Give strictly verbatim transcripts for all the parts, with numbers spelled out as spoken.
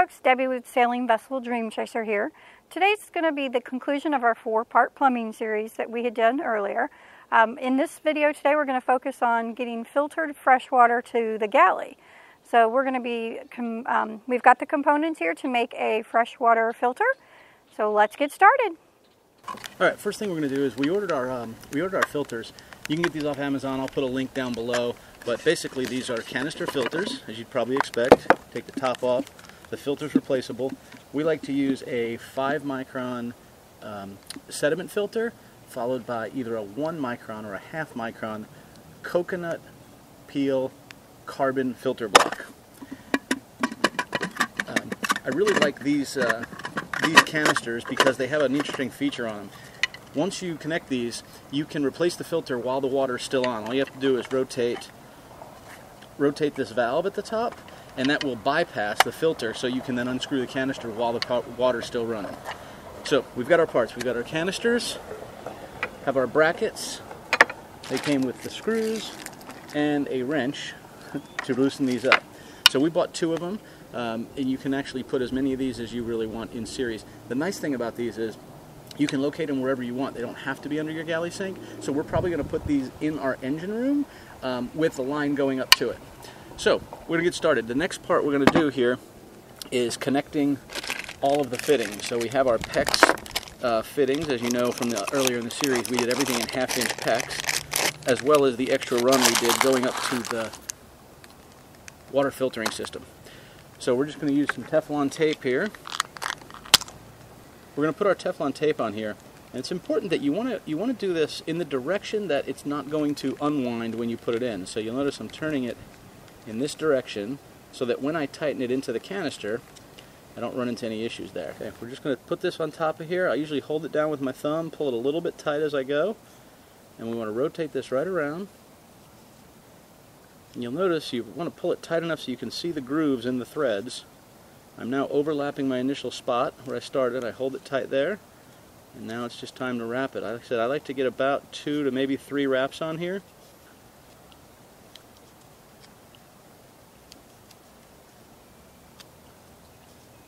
folks, Debbie with Sailing Vessel Dream Chaser here. Today's going to be the conclusion of our four-part plumbing series that we had done earlier. Um, in this video today, we're going to focus on getting filtered fresh water to the galley. So we're going to be, um, we've got the components here to make a freshwater filter. So let's get started. All right, first thing we're going to do is we ordered our um, we ordered our filters. You can get these off Amazon. I'll put a link down below. But basically, these are canister filters, as you'd probably expect. Take the top off. The filter's replaceable. We like to use a five micron um, sediment filter, followed by either a one micron or a half micron coconut peel carbon filter block. Um, I really like these. Uh, these canisters because they have an interesting feature on them. Once you connect these, you can replace the filter while the water is still on. All you have to do is rotate rotate this valve at the top, and that will bypass the filter, so you can then unscrew the canister while the water is still running. So we've got our parts. We've got our canisters, have our brackets. They came with the screws and a wrench to loosen these up. So we bought two of them. Um, and you can actually put as many of these as you really want in series. The nice thing about these is you can locate them wherever you want. They don't have to be under your galley sink. So we're probably going to put these in our engine room um, with the line going up to it. So we're going to get started. The next part we're going to do here is connecting all of the fittings. So we have our PEX uh, fittings. As you know from the earlier in the series, we did everything in half-inch PEX, as well as the extra run we did going up to the water filtering system. So we're just going to use some Teflon tape here. We're going to put our Teflon tape on here, and it's important that you want to you want to do this in the direction that it's not going to unwind when you put it in. So you'll notice I'm turning it in this direction so that when I tighten it into the canister, I don't run into any issues there. Okay, we're just going to put this on top of here. I usually hold it down with my thumb, pull it a little bit tight as I go, and we want to rotate this right around. And you'll notice you want to pull it tight enough so you can see the grooves in the threads. I'm now overlapping my initial spot where I started. I hold it tight there, and now it's just time to wrap it. Like I said, I like to get about two to maybe three wraps on here.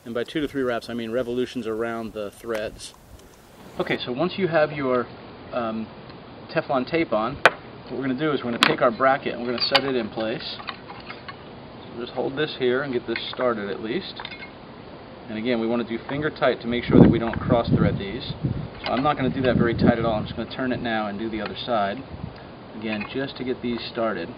And by two to three wraps, I mean revolutions around the threads. Okay, so once you have your um, Teflon tape on, what we're going to do is we're going to take our bracket and we're going to set it in place. So just hold this here and get this started at least. And again, we want to do finger tight to make sure that we don't cross thread these. So I'm not going to do that very tight at all. I'm just going to turn it now and do the other side. Again, just to get these started.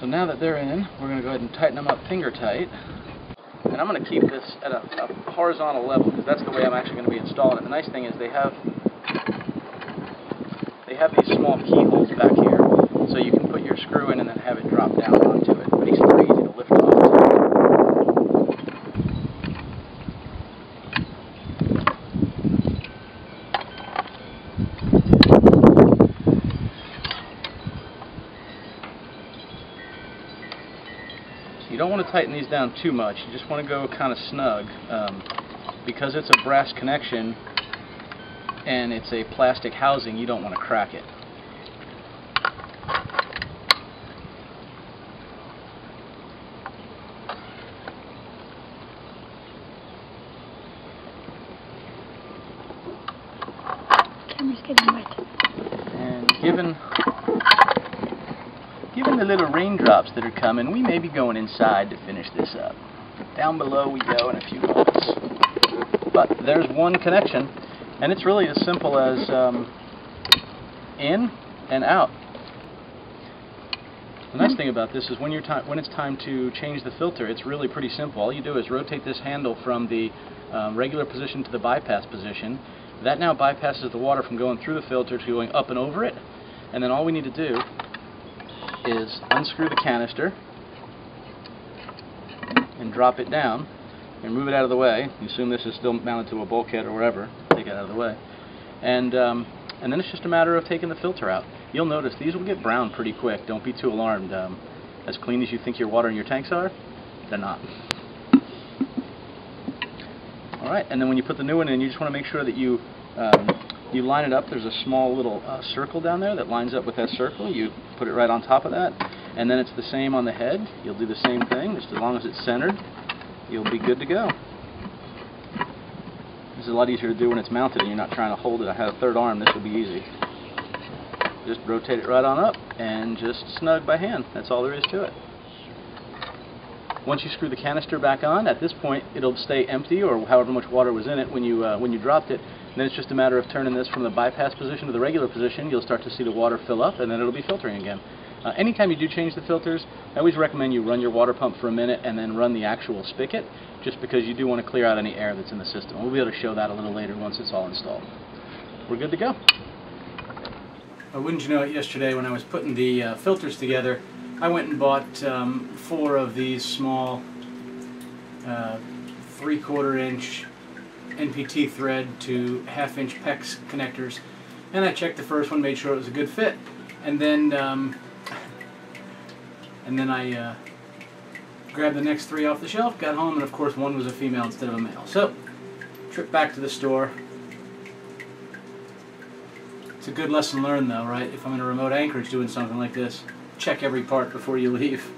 So now that they're in, we're going to go ahead and tighten them up finger tight. And I'm going to keep this at a, a horizontal level because that's the way I'm actually going to be installing it. The nice thing is they have they have these small keyholes back here, so you can put your screw in and then have it drop down onto it. It makes it pretty easy to lift to tighten these down too much. You just want to go kind of snug um, because it's a brass connection and it's a plastic housing. You don't want to crack it. I'm just getting wet. And given Given the little raindrops that are coming, we may be going inside to finish this up. Down below we go in a few minutes. But there's one connection, and it's really as simple as um, in and out. The nice thing about this is when, you're when it's time to change the filter, it's really pretty simple. All you do is rotate this handle from the um, regular position to the bypass position. That now bypasses the water from going through the filter to going up and over it. And then all we need to do is unscrew the canister and drop it down and move it out of the way. You assume this is still mounted to a bulkhead or wherever. Take it out of the way. And, um, and then it's just a matter of taking the filter out. You'll notice these will get brown pretty quick. Don't be too alarmed. Um, as clean as you think your water in your tanks are, they're not. Alright, and then when you put the new one in, you just want to make sure that you um, you line it up. There's a small little uh, circle down there that lines up with that circle. You put it right on top of that, and then it's the same on the head. You'll do the same thing. Just as long as it's centered, you'll be good to go. This is a lot easier to do when it's mounted and you're not trying to hold it. I had a third arm, this would be easy. Just rotate it right on up and just snug by hand. That's all there is to it. Once you screw the canister back on, at this point it'll stay empty, or however much water was in it when you uh, when you dropped it. And then it's just a matter of turning this from the bypass position to the regular position. You'll start to see the water fill up, and then it'll be filtering again. Uh, anytime you do change the filters, I always recommend you run your water pump for a minute and then run the actual spigot, just because you do want to clear out any air that's in the system. We'll be able to show that a little later once it's all installed. We're good to go. Well, wouldn't you know it, yesterday when I was putting the uh, filters together, I went and bought um, four of these small uh, three quarter inch N P T thread to half inch PEX connectors, and I checked the first one, made sure it was a good fit, and then um, and then I uh, grabbed the next three off the shelf, got home, and of course one was a female instead of a male. So, trip back to the store. It's a good lesson learned though, right? If I'm in a remote anchorage doing something like this, check every part before you leave.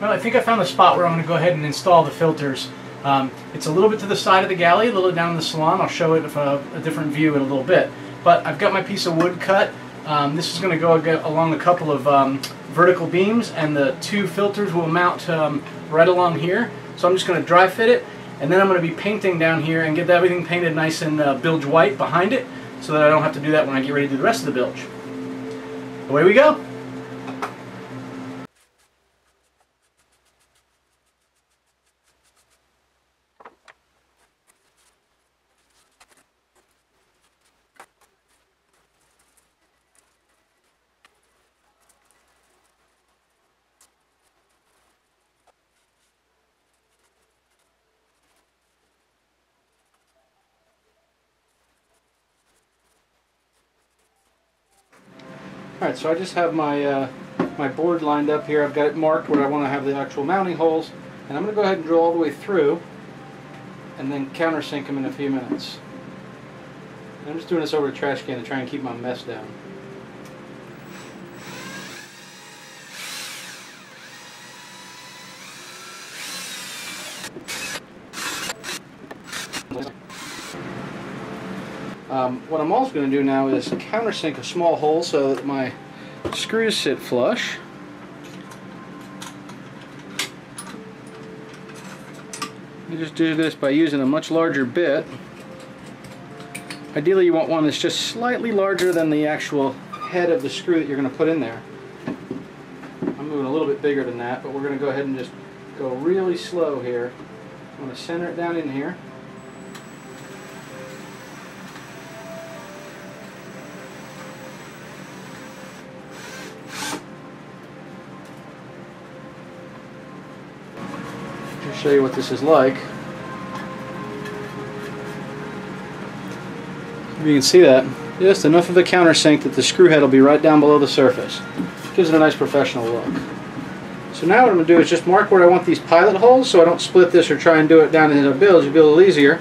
Well, I think I found the spot where I'm going to go ahead and install the filters. Um, it's a little bit to the side of the galley, a little down in the salon. I'll show it from a, a different view in a little bit. But I've got my piece of wood cut. Um, this is going to go along a couple of um, vertical beams, and the two filters will mount um, right along here. So I'm just going to dry fit it, and then I'm going to be painting down here and get everything painted nice and uh, bilge white behind it, so that I don't have to do that when I get ready to do the rest of the bilge. Away we go! Alright, so I just have my uh, my board lined up here. I've got it marked where I want to have the actual mounting holes, and I'm going to go ahead and drill all the way through and then countersink them in a few minutes. And I'm just doing this over a trash can to try and keep my mess down. Um, what I'm also going to do now is countersink a small hole so that my screws sit flush. You just do this by using a much larger bit. Ideally you want one that's just slightly larger than the actual head of the screw that you're going to put in there. I'm moving a little bit bigger than that, but we're going to go ahead and just go really slow here. I'm going to center it down in here. Show you what this is like. You can see that. Just enough of a countersink that the screw head will be right down below the surface. Gives it a nice professional look. So now what I'm going to do is just mark where I want these pilot holes so I don't split this or try and do it down into the bilge. It'll be a little easier.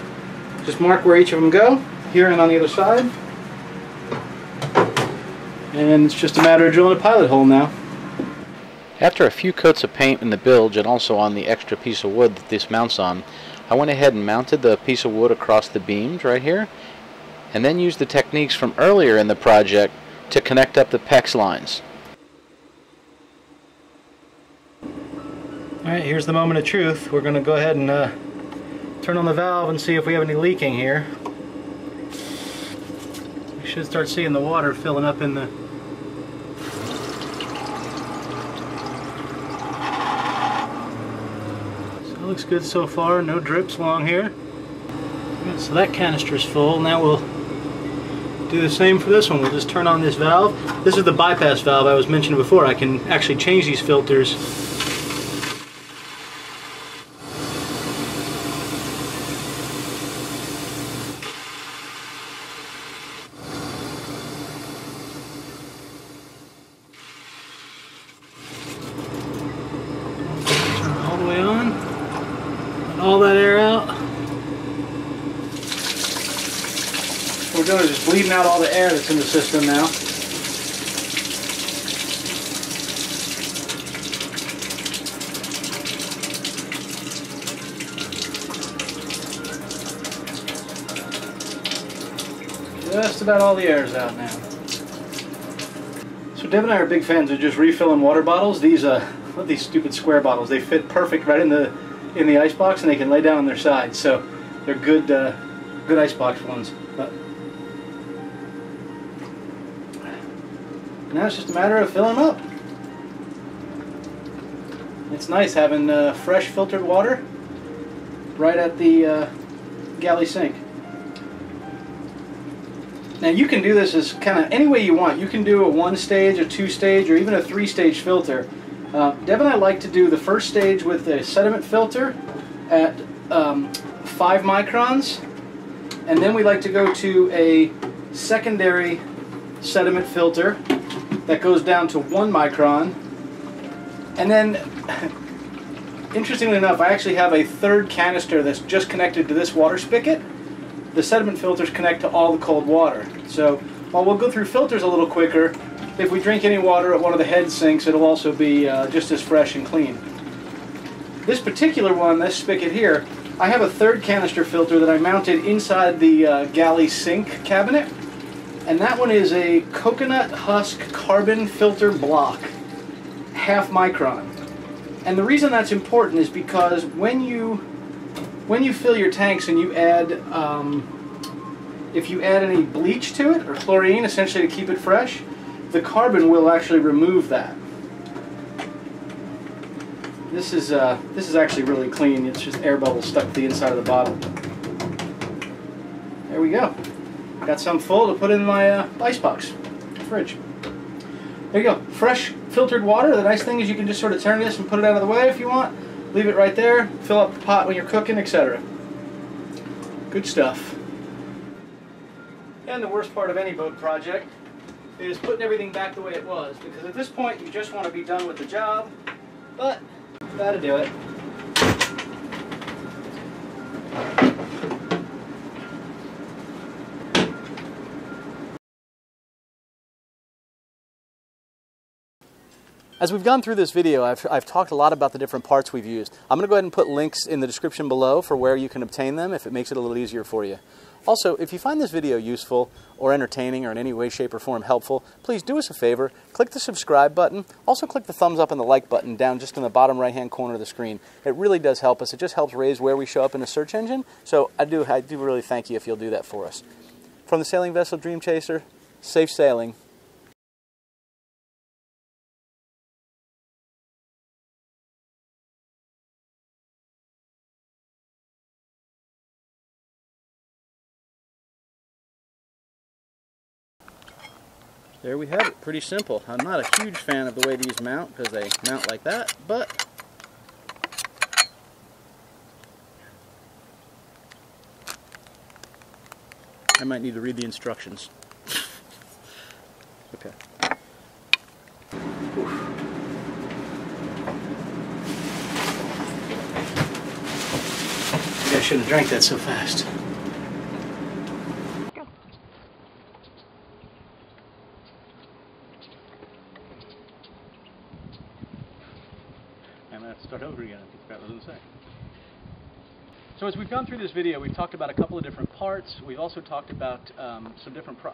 Just mark where each of them go, here and on the other side. And it's just a matter of drilling a pilot hole now. After a few coats of paint in the bilge and also on the extra piece of wood that this mounts on, I went ahead and mounted the piece of wood across the beams right here, and then used the techniques from earlier in the project to connect up the PEX lines. Alright, here's the moment of truth. We're going to go ahead and uh, turn on the valve and see if we have any leaking here. We should start seeing the water filling up in the looks good so far, no drips along here. Good, so that canister's full. Now we'll do the same for this one. We'll just turn on this valve. This is the bypass valve I was mentioning before. I can actually change these filters. All that air we're doing is just bleeding out all the air that's in the system now. Just about all the air is out now. So Deb and I are big fans of just refilling water bottles. These uh, what these stupid square bottles? They fit perfect right in the in the ice box, and they can lay down on their sides. So they're good uh, good ice box ones. But now it's just a matter of filling up. It's nice having uh, fresh filtered water right at the uh, galley sink. Now you can do this as kind of any way you want. You can do a one stage, a two stage, or even a three stage filter. Uh, Deb and I like to do the first stage with a sediment filter at um, five microns, and then we like to go to a secondary sediment filter that goes down to one micron. And then, interestingly enough, I actually have a third canister that's just connected to this water spigot. The sediment filters connect to all the cold water. So while we'll go through filters a little quicker, if we drink any water at one of the head sinks, it'll also be uh, just as fresh and clean. This particular one, this spigot here, I have a third canister filter that I mounted inside the uh, galley sink cabinet, and that one is a coconut husk carbon filter block, half micron. And the reason that's important is because when you When you fill your tanks and you add, um, if you add any bleach to it, or chlorine, essentially to keep it fresh, the carbon will actually remove that. This is, uh, this is actually really clean. It's just air bubbles stuck to the inside of the bottle. There we go. Got some full to put in my uh, ice box, fridge. There you go. Fresh filtered water. The nice thing is you can just sort of turn this and put it out of the way if you want. Leave it right there, fill up the pot when you're cooking, et cetera. Good stuff. And the worst part of any boat project is putting everything back the way it was, because at this point you just want to be done with the job, but that'll do it. As we've gone through this video, I've, I've talked a lot about the different parts we've used. I'm going to go ahead and put links in the description below for where you can obtain them if it makes it a little easier for you. Also, if you find this video useful or entertaining or in any way, shape, or form helpful, please do us a favor, click the subscribe button. Also click the thumbs up and the like button down just in the bottom right-hand corner of the screen. It really does help us. It just helps raise where we show up in a search engine. So I do, I do really thank you if you'll do that for us. From the Sailing Vessel Dream Chaser, safe sailing. There we have it, pretty simple. I'm not a huge fan of the way these mount because they mount like that, but I might need to read the instructions. Okay. Oof. I shouldn't have drank that so fast. Start over again. I think that was insane. So as we've gone through this video, we've talked about a couple of different parts. We've also talked about um, some different pro